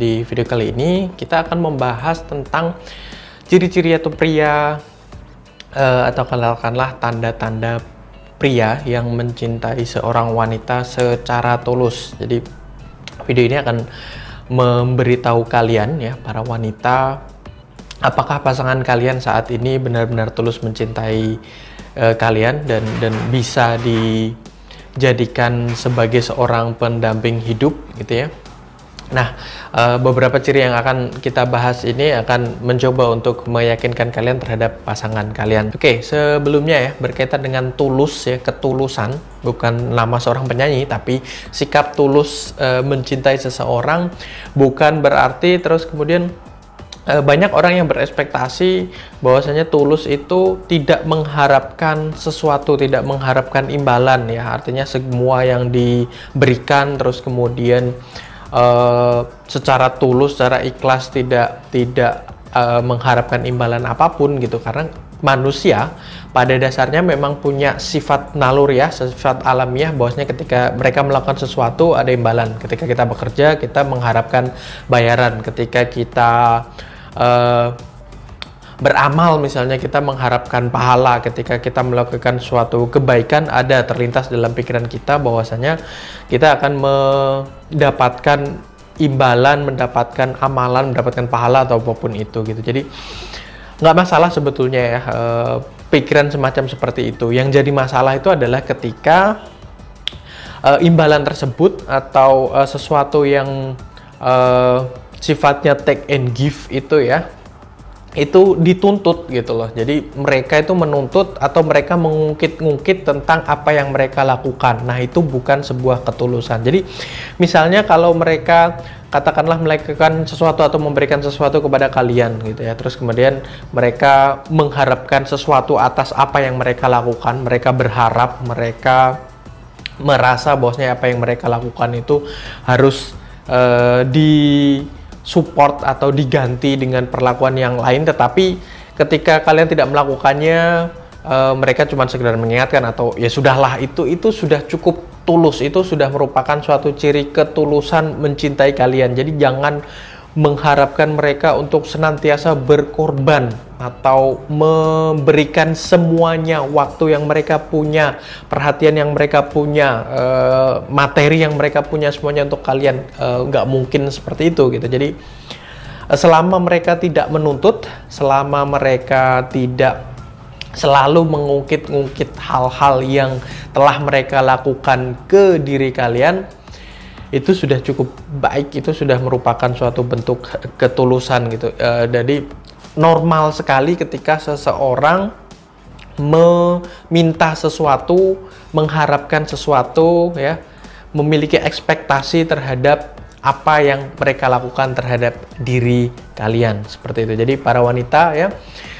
Di video kali ini kita akan membahas tentang ciri-ciri atau pria atau katakanlah tanda-tanda pria yang mencintai seorang wanita secara tulus. Jadi video ini akan memberitahu kalian ya para wanita, apakah pasangan kalian saat ini benar-benar tulus mencintai kalian dan bisa dijadikan sebagai seorang pendamping hidup gitu ya. Nah, beberapa ciri yang akan kita bahas ini akan mencoba untuk meyakinkan kalian terhadap pasangan kalian. Oke, sebelumnya ya, berkaitan dengan tulus ya, ketulusan, bukan nama seorang penyanyi, tapi sikap tulus mencintai seseorang bukan berarti terus kemudian banyak orang yang berekspektasi bahwasanya tulus itu tidak mengharapkan sesuatu, tidak mengharapkan imbalan ya, artinya semua yang diberikan terus kemudian secara tulus, secara ikhlas, tidak mengharapkan imbalan apapun gitu, karena manusia pada dasarnya memang punya sifat naluriah, sifat alamiah bahwasanya ketika mereka melakukan sesuatu ada imbalan. Ketika kita bekerja kita mengharapkan bayaran, ketika kita beramal misalnya kita mengharapkan pahala, ketika kita melakukan suatu kebaikan ada terlintas dalam pikiran kita bahwasanya kita akan mendapatkan imbalan, mendapatkan amalan, mendapatkan pahala atau apapun itu gitu. Jadi nggak masalah sebetulnya ya pikiran semacam seperti itu. Yang jadi masalah itu adalah ketika imbalan tersebut atau sesuatu yang sifatnya take and give itu ya, itu dituntut gitu loh. Jadi mereka itu menuntut atau mereka mengungkit-ungkit tentang apa yang mereka lakukan. Nah, itu bukan sebuah ketulusan. Jadi misalnya kalau mereka katakanlah melakukan sesuatu atau memberikan sesuatu kepada kalian gitu ya, terus kemudian mereka mengharapkan sesuatu atas apa yang mereka lakukan, mereka berharap, mereka merasa bahwasanya apa yang mereka lakukan itu harus di-support atau diganti dengan perlakuan yang lain, tetapi ketika kalian tidak melakukannya mereka cuma sekedar mengingatkan atau ya sudahlah, itu sudah cukup tulus, itu sudah merupakan suatu ciri ketulusan mencintai kalian. Jadi jangan mengharapkan mereka untuk senantiasa berkorban atau memberikan semuanya, waktu yang mereka punya, perhatian yang mereka punya, materi yang mereka punya, semuanya untuk kalian. Nggak mungkin seperti itu gitu. Jadi selama mereka tidak menuntut, selama mereka tidak selalu mengungkit-ungkit hal-hal yang telah mereka lakukan ke diri kalian, itu sudah cukup baik, itu sudah merupakan suatu bentuk ketulusan gitu. Jadi normal sekali ketika seseorang meminta sesuatu, mengharapkan sesuatu ya, memiliki ekspektasi terhadap apa yang mereka lakukan terhadap diri kalian, seperti itu. Jadi para wanita ya,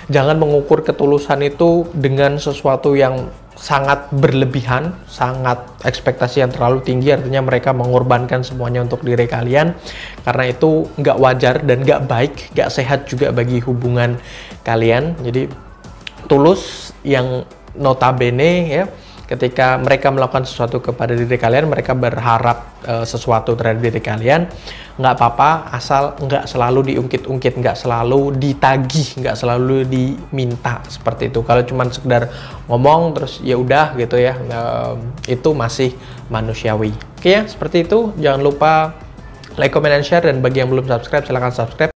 jangan mengukur ketulusan itu dengan sesuatu yang sangat berlebihan, sangat ekspektasi yang terlalu tinggi, artinya mereka mengorbankan semuanya untuk diri kalian, karena itu nggak wajar dan nggak baik, nggak sehat juga bagi hubungan kalian. Jadi tulus yang notabene ya, ketika mereka melakukan sesuatu kepada diri kalian, mereka berharap sesuatu terhadap diri kalian, nggak apa-apa asal nggak selalu diungkit-ungkit, nggak selalu ditagih, nggak selalu diminta, seperti itu. Kalau cuman sekedar ngomong terus ya udah gitu ya, itu masih manusiawi. Oke ya, seperti itu. Jangan lupa like, comment, and share, dan bagi yang belum subscribe silahkan subscribe.